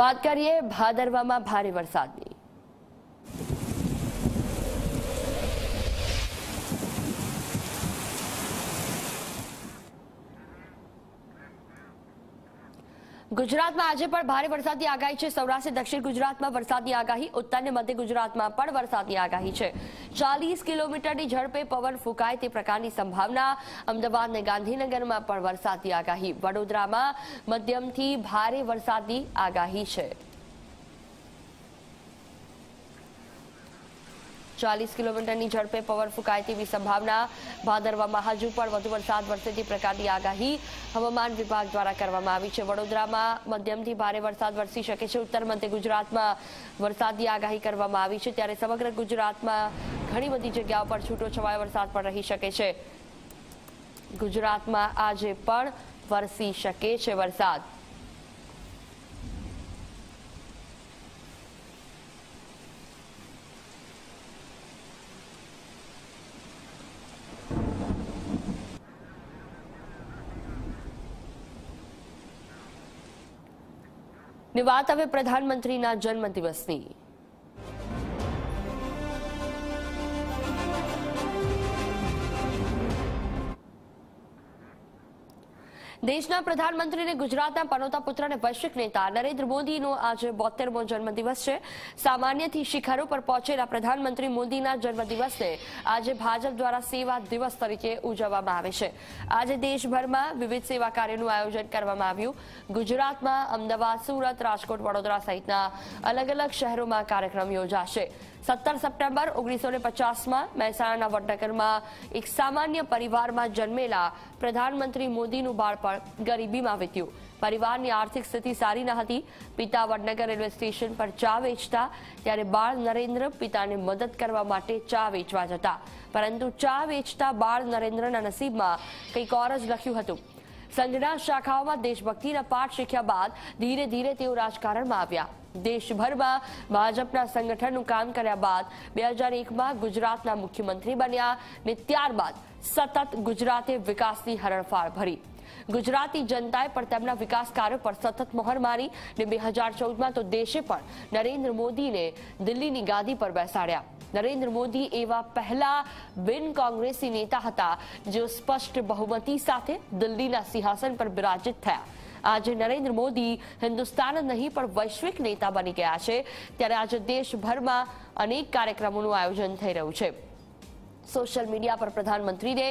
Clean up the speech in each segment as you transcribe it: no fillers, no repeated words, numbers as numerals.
વાત કરીએ ભાદરવામાં ભારે વરસાદની। गुजरात में आज पर भारी वरसाद की आगाही है। सौराष्ट्र दक्षिण गुजरात में वरसाद की आगाही, उत्तर ने मध्य गुजरात में पर वरसाद की आगाही है। 40 किलोमीटर की झड़पे पवन फूंकाय ते प्रकार की संभावना। अमदावाद ने गांधीनगर में पर वरसाद की आगाही। वडोदरा में मध्यम थी भारी वरसाद की आगाही है। 40 किलोमीटर की झड़पे पवन फूंकाय तेवी संभावना। भादरवा में हजू पर વધુ વરસાદ વરસે તે પ્રકારની આગાહી હવામાન વિભાગ द्वारा કરવામાં આવી છે। વડોદરામાં મધ્યમથી ભારે વરસાદ વરસી શકે છે। ઉત્તર મધ્ય ગુજરાતમાં વરસાદની આગાહી કરવામાં આવી છે, ત્યારે સમગ્ર ગુજરાતમાં ઘણી બધી જગ્યાઓ પર છૂટોછવાયો વરસાદ પણ રહી શકે છે। ગુજરાતમાં આજે પણ વરસી શકે છે વરસાદ। बात हमें प्रधानमंत्री ना जन्मदिवस की। देश प्रधानमंत्री ने गुजरात पनोता पुत्र वैश्विक नेता नरेन्द्र मोदी नो आज 72मो जन्मदिवस है। सामान्य थी शिखरों पर पहुंचेला प्रधानमंत्री मोदी जन्मदिवस ने आज भाजपा द्वारा सेवा दिवस तरीके उजवવામાં આવે છે। आज देशभर में विविध सेवा कार्यों आयोजन કરવામાં આવ્યું। गुजरात में अमदावाद, सूरत, राजकोट, वडोदरा सहित अलग अलग शहरों में कार्यक्रम योजाशे। 17 सप्टेम्बर 1950 में મહેસાણાના વડનગરમાં एक सामान्य परिवार में जन्मेला प्रधानमंत्री मोदी बाळपण गरीबी में वीत्युं। परिवार की आर्थिक स्थिति सारी न हती। पिता वडनगर रेलवे स्टेशन पर चा वेचता, त्यारे बाळ नरेन्द्र पिता ने मदद करवा माटे चा वेचवा जता, परंतु चा वेचता बाळ नरेन्द्रना नसीबमां कंईक और ज लख्युं हतुं। संघना शाखाओं में देशभक्तिना पाठ शीख्या बाद धीरे धीरे तेओ राजकारणमां आव्या। देशभर में भाजपा संगठन काम कर्या बाद 2001 में गुजरात मुख्यमंत्री बन्या ने त्यारबाद सतत गुजराते विकास की हरणफाड़ भरी। गुजराती जनताए पर तेमना विकास कार्यों पर सतत मोहर मारी ने 2014 में तो देशे पर नरेन्द्र मोदी ने दिल्ली की गादी पर बेसाड्या। नरेन्द्र मोदी एवा पहला बिन कांग्रेसी नेता हता जो स्पष्ट बहुमती साथे दिल्ली ना सिंहासन पर विराजित थया। आज नरेन्द्र मोदी हिंदुस्तान नहीं पर वैश्विक नेता बनी गया है, त्यारे आज देशभर में अनेक कार्यक्रमों आयोजन थई रह्युं छे। सोशल मीडिया पर प्रधानमंत्री ने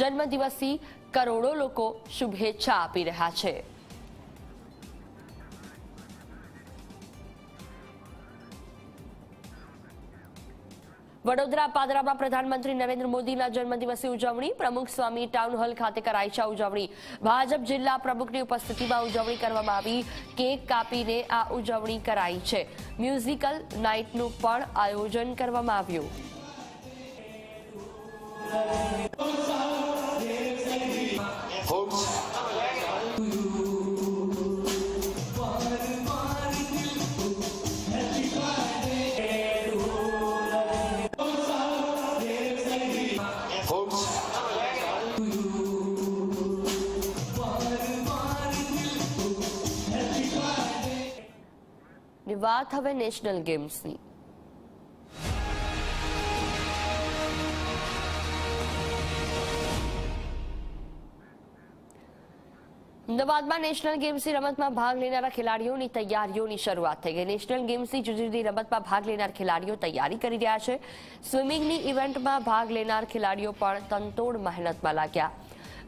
जन्मदिवसथी करोड़ों लोग शुभेच्छा आपी रह्या छे। वडोदरा पादरा में प्रधानमंत्री नरेन्द्र मोदी जन्मदिवस की उजवणी प्रमुख स्वामी टाउन हॉल खाते कराई छे। उजवणी भाजप जिला प्रमुख की उपस्थिति में उजवणी करवामां आवी। केक कापीने आ उजवणी कराई छे। म्यूजिकल नाइटनुं पण आयोजन करवामां आव्युं। बात हवे नेशनल गेम्स की। अमदावाद में नेशनल गेम्स की रमत में भाग लेना खिलाड़ियों की तैयारियों की शुरुआत थी गई। नेशनल गेम्स की जुदी जुदी रमत में भाग लेना खिलाड़ियों तैयारी कर रहा है। स्विमिंग की इवेंट में भाग लेना खिलाड़ियों पर तनतोड़ मेहनत में लाग्या।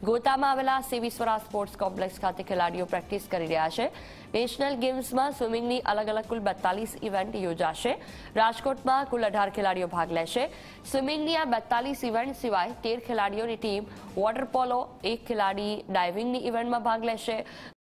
गोता में आवेला सेविस्वरा स्पोर्ट्स कॉम्प्लेक्स खाते खिलाड़ियों प्रेक्टिस करी रहा है। नेशनल गेम्स में स्विमिंग की अलग अलग कुल 42 इवेंट योजाशे। राजकोट में कुल 18 खिलाड़ियों भाग लेशे। स्विमिंग की आ 42 इवेंट सिवाय 13 खिलाड़ियों की टीम वॉटर पोलो, 1 खिलाड़ी डाइविंग इवेंट में भाग लेशे।